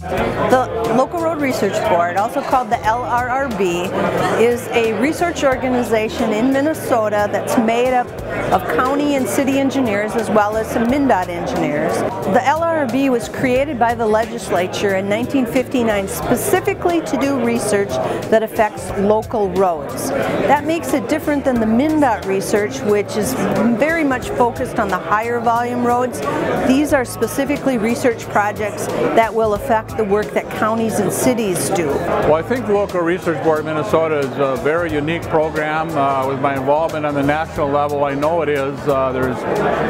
The Local Road Research Board, also called the LRRB, is a research organization in Minnesota that's made up of county and city engineers as well as some MnDOT engineers. The LRRB was created by the legislature in 1959 specifically to do research that affects local roads. That makes it different than the MnDOT research, which is very much focused on the higher volume roads. These are specifically research projects that will affect the work that counties and cities do. Well, I think the Local Research Board of Minnesota is a very unique program. With my involvement on the national level, I know it is. There's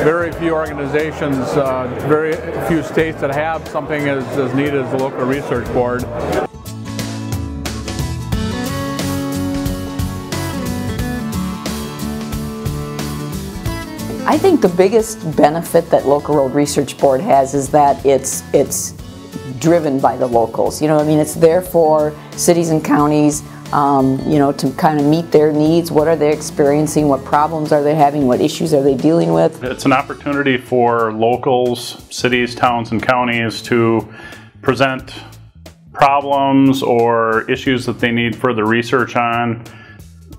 very few organizations, very few states that have something as needed as the Local Research Board. I think the biggest benefit that Local Road Research Board has is that it's driven by the locals. You know, I mean, it's there for cities and counties, you know, to kind of meet their needs. What are they experiencing? What problems are they having? What issues are they dealing with? It's an opportunity for locals, cities, towns, and counties to present problems or issues that they need further research on,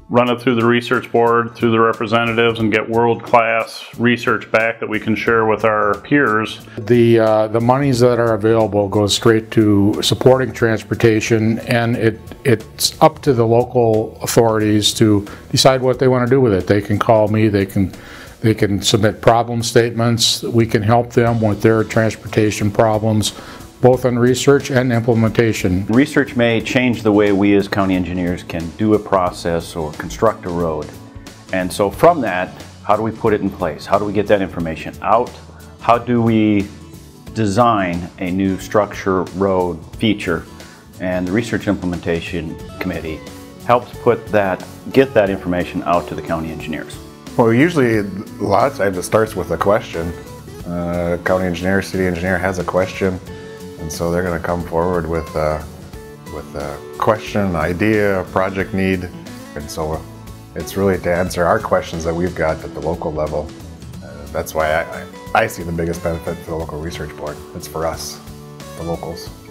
run it through the research board, through the representatives, and get world-class research back that we can share with our peers. The monies that are available go straight to supporting transportation, and it's up to the local authorities to decide what they want to do with it. They can call me, they can submit problem statements, we can help them with their transportation problems, both on research and implementation. Research may change the way we as county engineers can do a process or construct a road. And so from that, how do we put it in place? How do we get that information out? How do we design a new structure, road, feature? And the Research Implementation Committee helps put that, get that information out to the county engineers. Well, usually a lot of times it starts with a question. County engineer, city engineer has a question. And so they're going to come forward with a question, an idea, a project need. And so it's really to answer our questions that we've got at the local level. That's why I see the biggest benefit for the Local Research Board. It's for us, the locals.